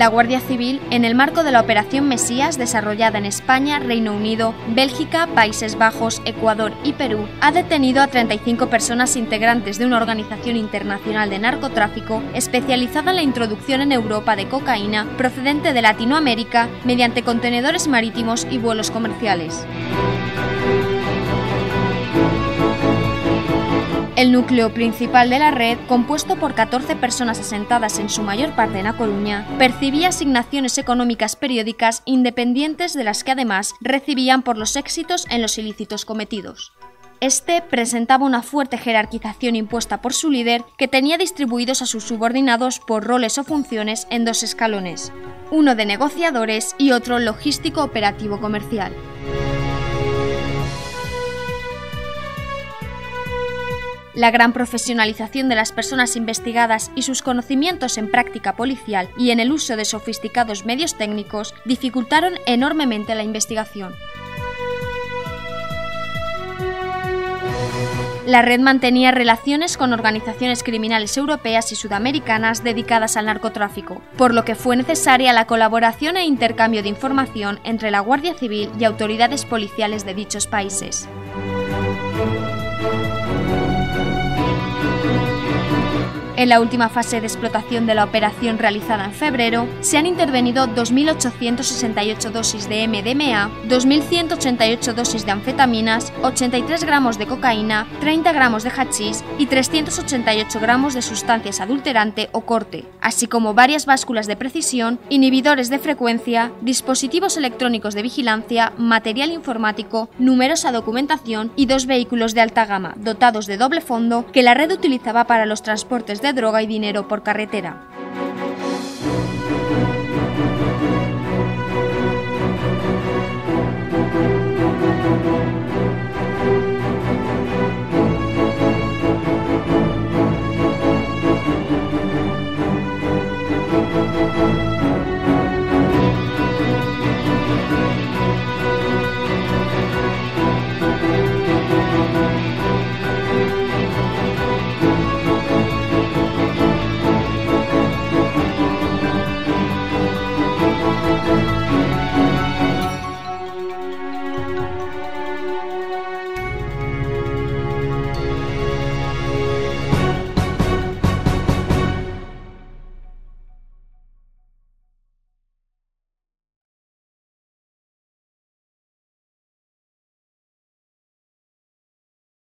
la Guardia Civil en el marco de la Operación Mesias desarrollada en España, Reino Unido, Bélgica, Países Bajos, Ecuador y Perú, ha detenido a 35 personas integrantes de una organización internacional de narcotráfico especializada en la introducción en Europa de cocaína procedente de Latinoamérica mediante contenedores marítimos y vuelos comerciales. El núcleo principal de la red, compuesto por 14 personas asentadas en su mayor parte en A Coruña, percibía asignaciones económicas periódicas independientes de las que además recibían por los éxitos en los ilícitos cometidos. Este presentaba una fuerte jerarquización impuesta por su líder, que tenía distribuidos a sus subordinados por roles o funciones en dos escalones, uno de negociadores y otro logístico operativo comercial. La gran profesionalización de las personas investigadas y sus conocimientos en práctica policial y en el uso de sofisticados medios técnicos dificultaron enormemente la investigación. La red mantenía relaciones con organizaciones criminales europeas y sudamericanas dedicadas al narcotráfico, por lo que fue necesaria la colaboración e intercambio de información entre la Guardia Civil y autoridades policiales de dichos países. En la última fase de explotación de la operación realizada en febrero, se han intervenido 2.868 dosis de MDMA, 2.188 dosis de anfetaminas, 83 gramos de cocaína, 30 gramos de hachís y 388 gramos de sustancias adulterante o corte, así como varias básculas de precisión, inhibidores de frecuencia, dispositivos electrónicos de vigilancia, material informático, numerosa documentación y dos vehículos de alta gama dotados de doble fondo que la red utilizaba para los transportes de droga y dinero por carretera.